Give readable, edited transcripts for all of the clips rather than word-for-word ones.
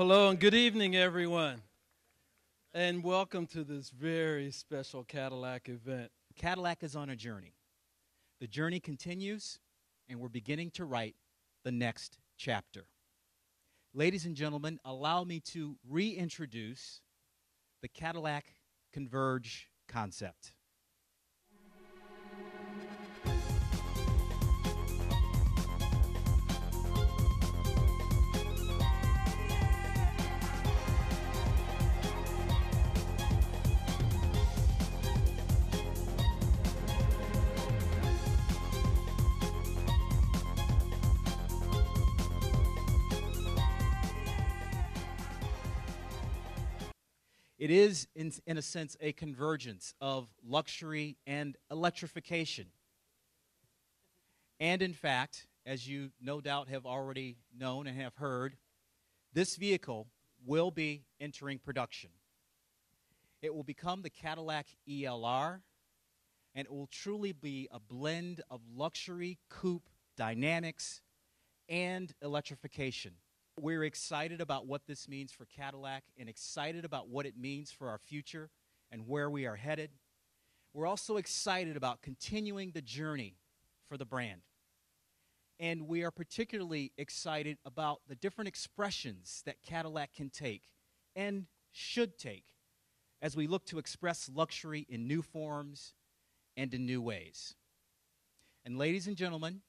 Hello and good evening, everyone, and welcome to this very special Cadillac event. Cadillac is on a journey. The journey continues, and we're beginning to write the next chapter. Ladies and gentlemen, allow me to reintroduce the Cadillac Converge concept. It is, in a sense, a convergence of luxury and electrification. And in fact, as you no doubt have already known and have heard, this vehicle will be entering production. It will become the Cadillac ELR, and it will truly be a blend of luxury, coupe, dynamics, and electrification. We're excited about what this means for Cadillac and excited about what it means for our future and where we are headed. We're also excited about continuing the journey for the brand. And we are particularly excited about the different expressions that Cadillac can take and should take as we look to express luxury in new forms and in new ways. And ladies and gentlemen,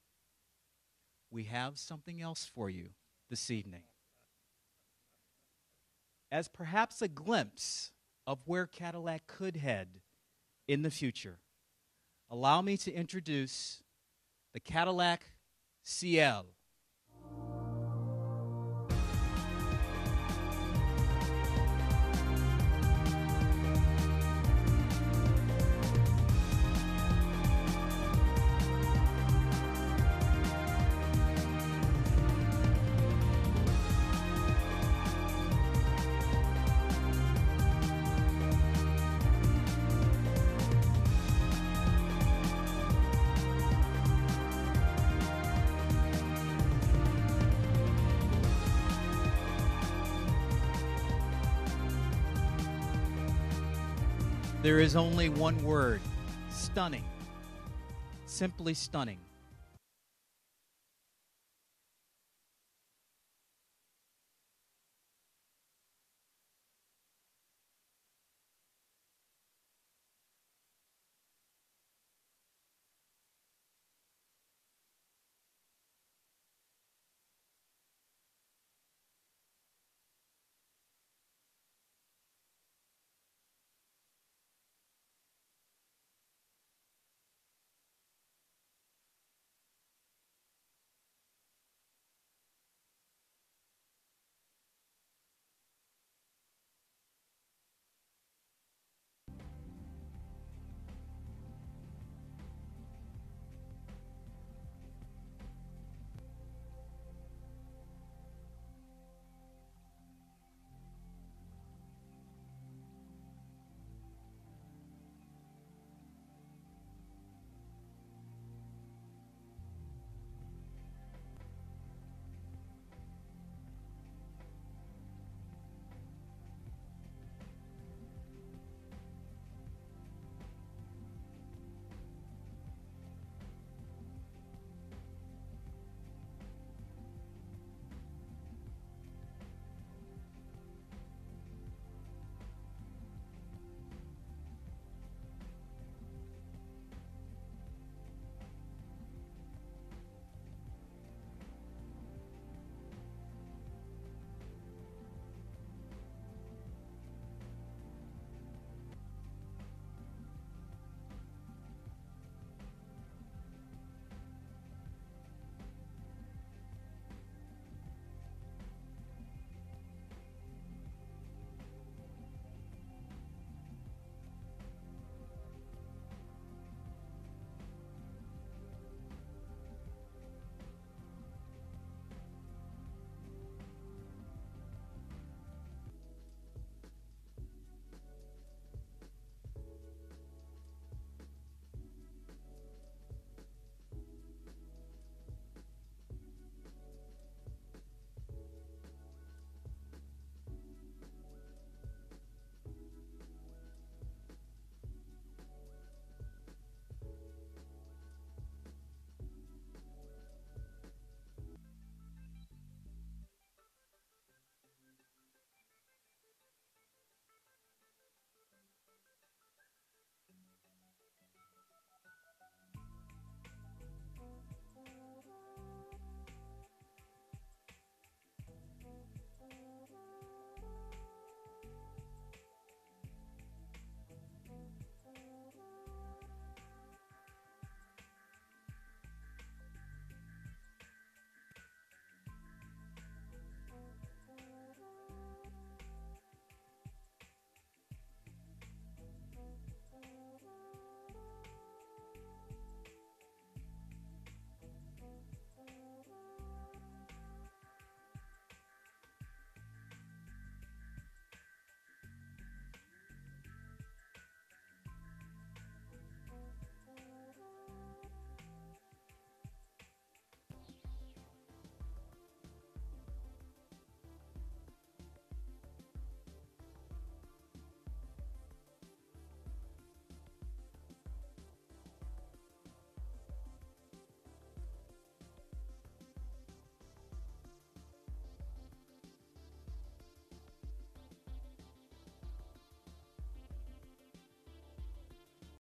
we have something else for you this evening. As perhaps a glimpse of where Cadillac could head in the future, allow me to introduce the Cadillac Ciel. There is only one word: stunning. Simply stunning.